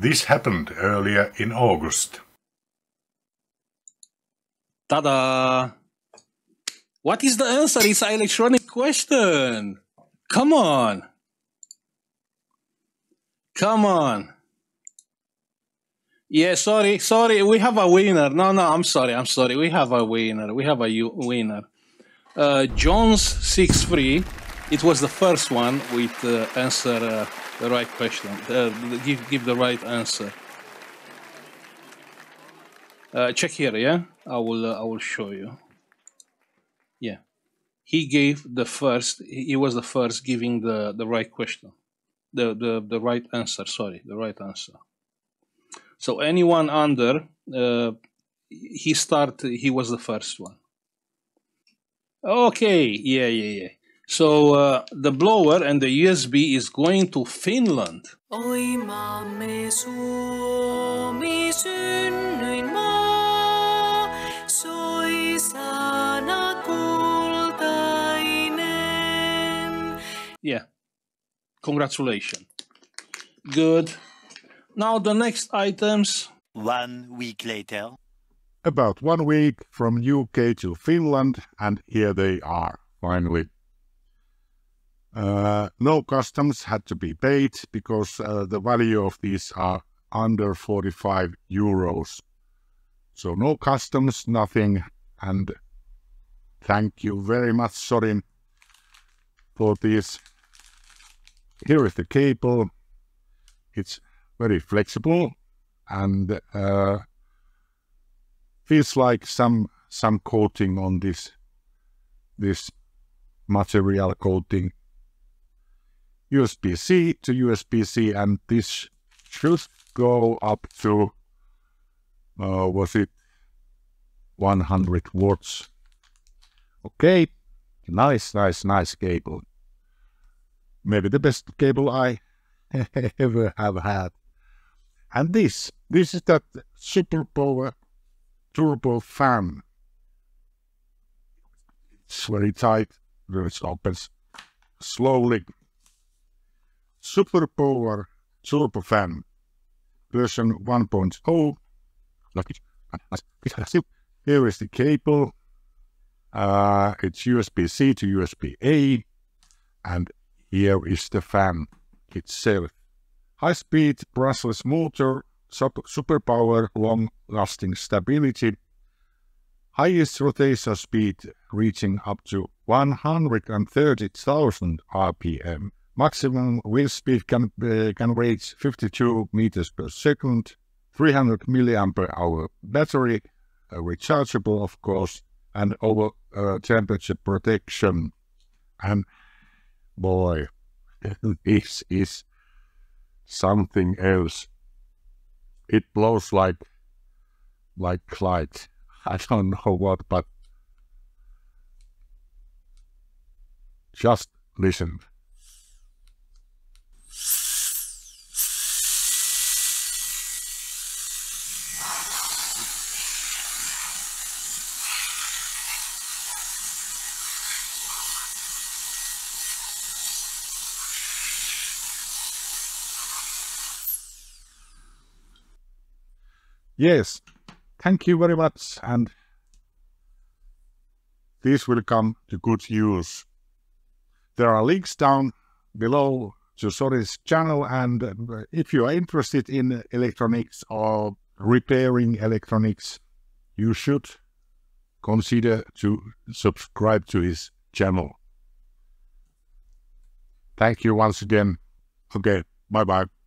This happened earlier in August. Ta-da! What is the answer? It's an electronic question! Come on! Come on! Yeah, sorry, we have a winner. No, I'm sorry. We have a winner. We have a winner. jonez63, it was the first one with answer the right question. Give the right answer. Check here, yeah? I will show you. Yeah. He gave the first, he was the first giving the right question. The right answer, sorry, the right answer. So anyone under, he was the first one. Okay, yeah. So the blower and the USB is going to Finland. Oimaamme Suomi synnyin maa, soi sana kultainen. Yeah, congratulations. Good. Now the next items. 1 week later. About 1 week from UK to Finland, and here they are, finally. No customs had to be paid because the value of these are under 45 euros. So no customs, nothing, and thank you very much, Sorin, for this. Here is the cable. It's very flexible and feels like some coating on this material coating. USB-C to USB-C, and this should go up to was it 100 watts? Okay, nice cable. Maybe the best cable I ever have had. And this is that superpower turbo fan. It's very tight, it opens slowly. Superpower turbo fan, version 1.0. Here is the cable. It's USB-C to USB-A, and here is the fan itself. High-speed brushless motor, superpower, long-lasting stability, highest rotation speed reaching up to 130,000 RPM. Maximum wheel speed can reach 52 meters per second, 300 milliampere hour battery, rechargeable of course, and over temperature protection. And boy, this is something else. It blows like light. I don't know what, but just listen. Yes, thank you very much, and this will come to good use. There are links down below to Sorin's channel, and if you are interested in electronics or repairing electronics, you should consider to subscribe to his channel. Thank you once again. Okay, bye-bye.